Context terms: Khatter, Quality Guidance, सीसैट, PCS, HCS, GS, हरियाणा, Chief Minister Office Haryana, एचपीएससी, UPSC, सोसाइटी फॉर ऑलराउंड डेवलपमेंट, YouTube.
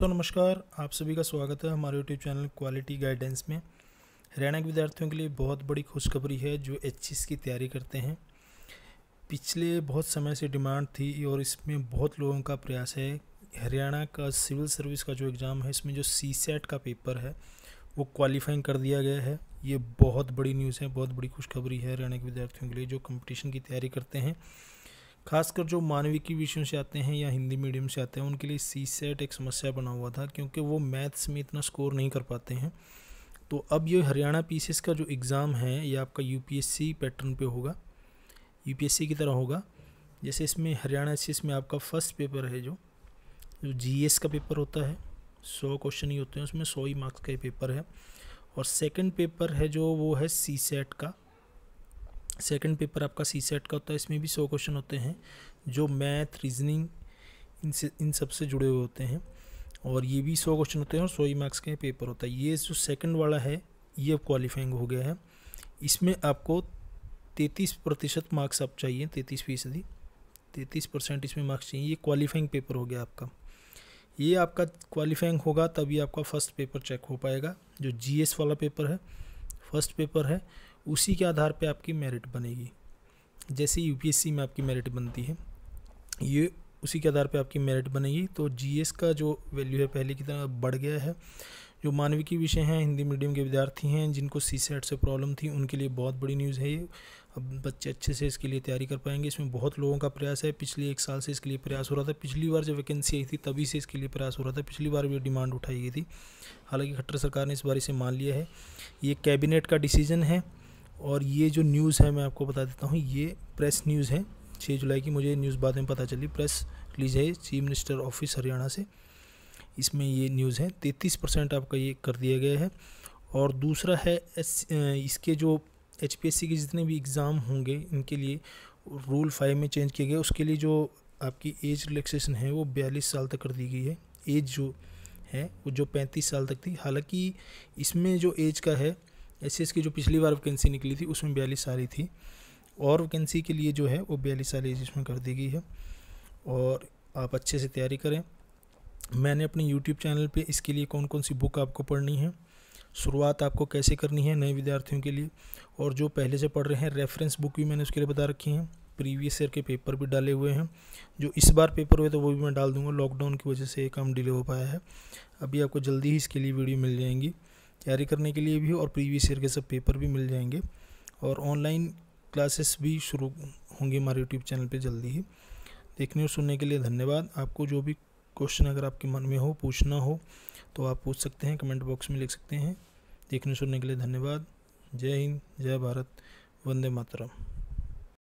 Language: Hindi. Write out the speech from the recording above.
तो नमस्कार, आप सभी का स्वागत है हमारे यूट्यूब चैनल क्वालिटी गाइडेंस में। हरियाणा के विद्यार्थियों के लिए बहुत बड़ी खुशखबरी है जो एचसीएस की तैयारी करते हैं। पिछले बहुत समय से डिमांड थी और इसमें बहुत लोगों का प्रयास है। हरियाणा का सिविल सर्विस का जो एग्ज़ाम है, इसमें जो सीसैट का पेपर है वो क्वालिफाइंग कर दिया गया है। ये बहुत बड़ी न्यूज़ है, बहुत बड़ी खुशखबरी है हरियाणा के विद्यार्थियों के लिए जो कंपटीशन की तैयारी करते हैं। खासकर जो मानविकी विषयों से आते हैं या हिंदी मीडियम से आते हैं, उनके लिए सीसैट एक समस्या बना हुआ था क्योंकि वो मैथ्स में इतना स्कोर नहीं कर पाते हैं। तो अब ये हरियाणा पीसीएस का जो एग्ज़ाम है, ये आपका यूपीएससी पैटर्न पे होगा, यूपीएससी की तरह होगा। जैसे इसमें हरियाणा एचसीएस में आपका फर्स्ट पेपर है जो जीएस का पेपर होता है, 100 क्वेश्चन ही होते हैं, उसमें 100 ही मार्क्स का ही पेपर है। और सेकेंड पेपर है जो वो है सीसैट का। सेकंड पेपर आपका सीसैट का होता है, इसमें भी 100 क्वेश्चन होते हैं जो मैथ, रीजनिंग इन सब से जुड़े हुए होते हैं। और ये भी 100 क्वेश्चन होते हैं और 100 ही मार्क्स का पेपर होता है। ये जो सेकंड वाला है ये क्वालिफाइंग हो गया है। इसमें आपको 33% मार्क्स आप चाहिए, 33%, 33% इसमें मार्क्स चाहिए। ये क्वालिफाइंग पेपर हो गया आपका, ये आपका क्वालिफाइंग होगा तभी आपका फर्स्ट पेपर चेक हो पाएगा। जो जी एस वाला पेपर है, फर्स्ट पेपर है, उसी के आधार पे आपकी मेरिट बनेगी। जैसे यूपीएससी में आपकी मेरिट बनती है, ये उसी के आधार पे आपकी मेरिट बनेगी। तो जीएस का जो वैल्यू है पहले की तरह बढ़ गया है। जो मानविकी विषय हैं, हिंदी मीडियम के विद्यार्थी हैं, जिनको सीसैट से प्रॉब्लम थी, उनके लिए बहुत बड़ी न्यूज़ है ये। अब बच्चे अच्छे से इसके लिए तैयारी कर पाएंगे। इसमें बहुत लोगों का प्रयास है, पिछले एक साल से इसके लिए प्रयास हो रहा था। पिछली बार जब वैकेंसी आई थी तभी से इसके लिए प्रयास हो रहा था, पिछली बार भी डिमांड उठाई गई थी। हालाँकि खट्टर सरकार ने इस बार इसे मान लिया है। ये कैबिनेट का डिसीजन है। और ये जो न्यूज़ है मैं आपको बता देता हूँ, ये प्रेस न्यूज़ है, 6 जुलाई की मुझे न्यूज़ बाद में पता चली, प्रेस रिलीज़ है चीफ मिनिस्टर ऑफिस हरियाणा से। इसमें ये न्यूज़ है 33% आपका ये कर दिया गया है। और दूसरा है इसके जो एचपीएससी के जितने भी एग्ज़ाम होंगे इनके लिए रूल 5 में चेंज किया गया। उसके लिए जो आपकी एज रिलैक्सेशन है वो 42 साल तक कर दी गई है। एज जो है वो जो 35 साल तक थी, हालाँकि इसमें जो एज का है, एचसीएस की जो पिछली बार वैकेंसी निकली थी उसमें 42 साल ही थी, और वैकेंसी के लिए जो है वो 42 साल एज इसमें कर दी गई है। और आप अच्छे से तैयारी करें। मैंने अपने YouTube चैनल पे इसके लिए कौन कौन सी बुक आपको पढ़नी है, शुरुआत आपको कैसे करनी है नए विद्यार्थियों के लिए, और जो पहले से पढ़ रहे हैं रेफरेंस बुक भी मैंने उसके लिए बता रखी हैं। प्रीवियस ईयर के पेपर भी डाले हुए हैं, जो इस बार पेपर हुए तो वो भी मैं डाल दूँगा। लॉकडाउन की वजह से काम डिले हो पाया है, अभी आपको जल्दी ही इसके लिए वीडियो मिल जाएंगी तैयारी करने के लिए भी, और प्रीवियस ईयर के सब पेपर भी मिल जाएंगे। और ऑनलाइन क्लासेस भी शुरू होंगे हमारे यूट्यूब चैनल पे जल्दी ही। देखने और सुनने के लिए धन्यवाद। आपको जो भी क्वेश्चन अगर आपके मन में हो, पूछना हो, तो आप पूछ सकते हैं, कमेंट बॉक्स में लिख सकते हैं। देखने सुनने के लिए धन्यवाद। जय हिंद, जय भारत, वंदे मातरम।